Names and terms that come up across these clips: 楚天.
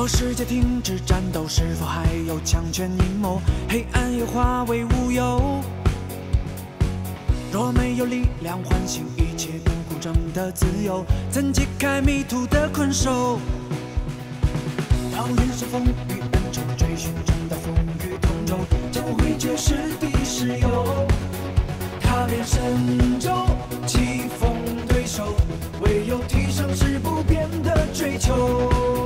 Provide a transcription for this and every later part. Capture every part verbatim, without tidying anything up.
若世界停止战斗，是否还有强权阴谋？黑暗也化为乌有。若没有力量唤醒一切亘古中的自由，怎解开迷途的困兽？当人生风雨恩仇，追寻真的风雨同舟，江湖会绝是敌是友。踏遍神州，棋逢对手，唯有提升是不变的追求。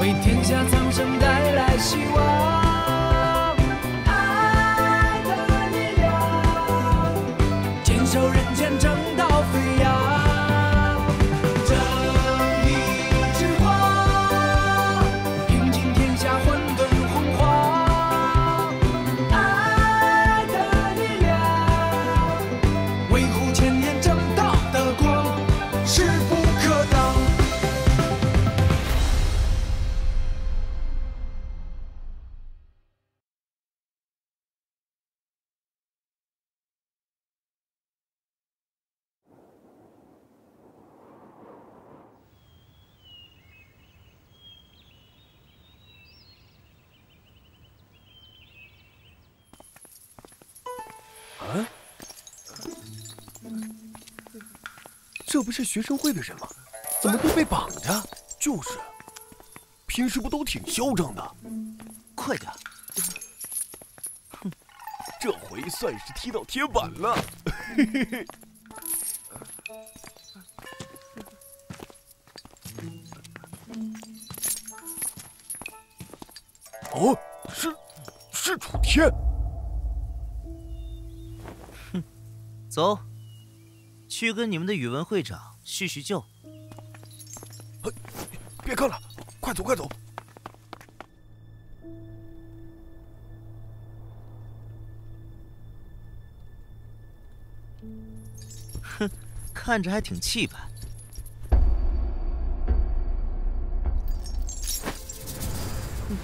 为天下苍生带来希望。 这不是学生会的人吗？怎么都被绑着？就是，平时不都挺嚣张的？快点！哼，这回算是踢到铁板了。嘿嘿嘿。哦，是是楚天。哼，走。 去跟你们的宇文会长叙叙旧。别看了，快走快走！哼，看着还挺气派。嗯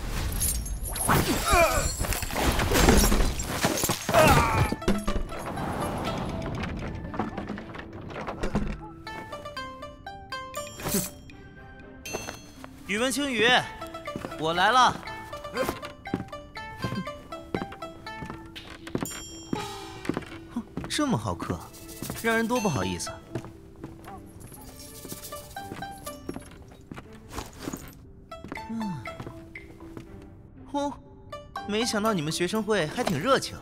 宇文青羽，我来了。哼，这么好客，让人多不好意思。嗯，哦，没想到你们学生会还挺热情，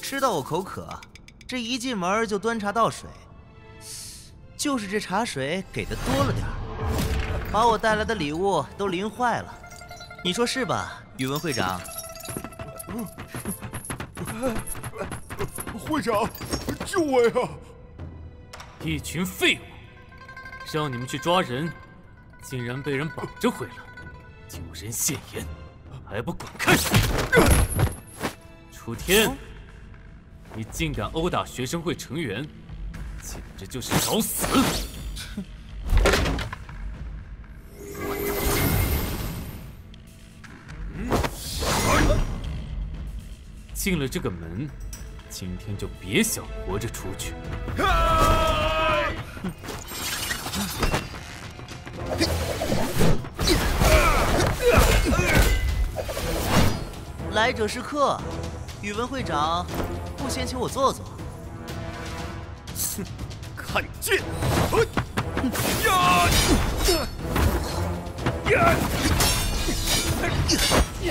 知道我口渴，这一进门就端茶倒水，就是这茶水给的多了点儿。 把我带来的礼物都淋坏了，你说是吧，宇文会长？会长，救我呀！一群废物，让你们去抓人，竟然被人绑着回来，丢人现眼，还不滚开！楚天，你竟敢殴打学生会成员，简直就是找死！ 进了这个门，今天就别想活着出去。来者是客，宇文会长，不先请我坐坐？哼，看剑！呀！呀！呀！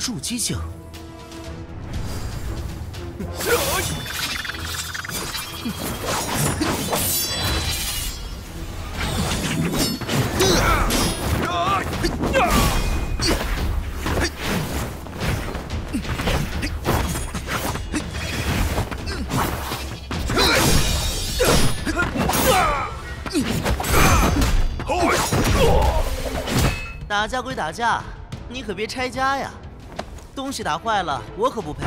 筑基境，打架归打架，你可别拆家呀！ 东西打坏了，我可不赔。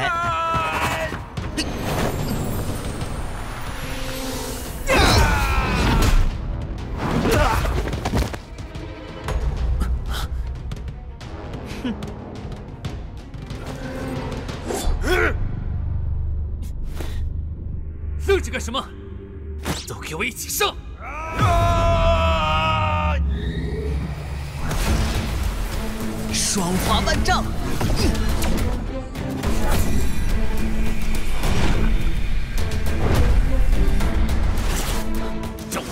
哼！干什么？都给我一起上！啊、双花万丈。嗯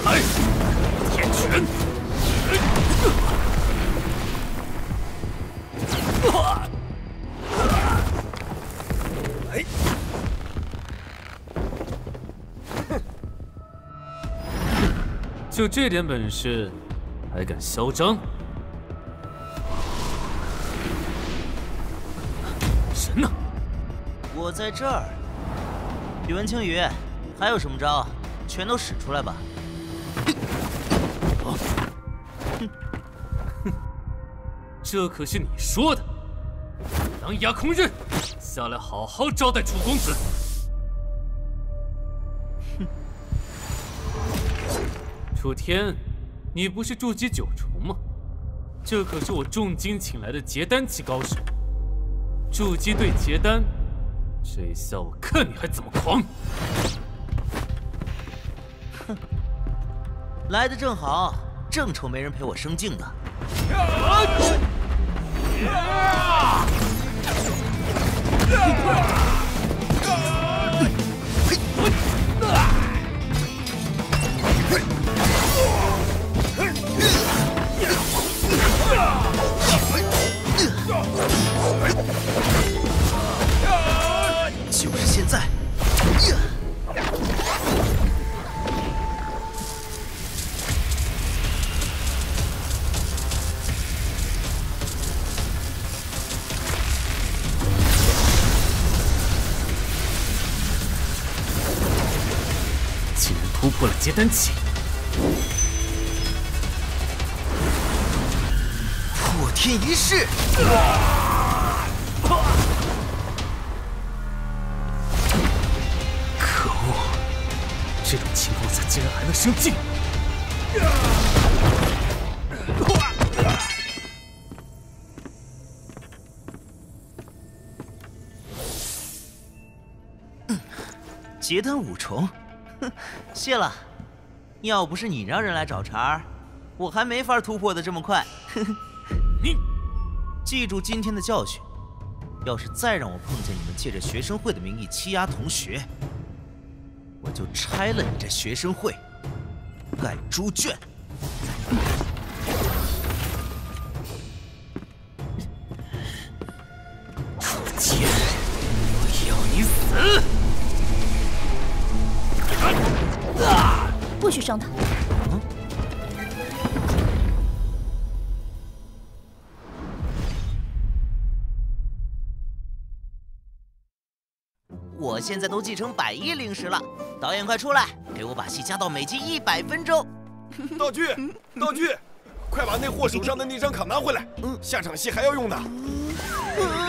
来，天拳！哎，就这点本事，还敢嚣张？神呢？我在这儿。宇文青鱼，还有什么招？全都使出来吧。 这可是你说的，狼牙空刃，下来好好招待楚公子。哼，楚天，你不是筑基九重吗？这可是我重金请来的结丹期高手，筑基对结丹，这一下我看你还怎么狂！哼，来的正好，正愁没人陪我生劲呢。啊 就是现在！突破了结丹期，破天一式。可恶！这种情况下竟然还能生劲！嗯，结丹五重。 哼，谢了。要不是你让人来找茬，我还没法突破的这么快。你记住今天的教训，要是再让我碰见你们借着学生会的名义欺压同学，我就拆了你这学生会，盖猪圈。楚天，我要你死！ 不许伤他！嗯、我现在都继承百亿零食了，导演快出来，给我把戏加到每集一百分钟。道具，道具，快把那货手上的那张卡拿回来，嗯、下场戏还要用的。嗯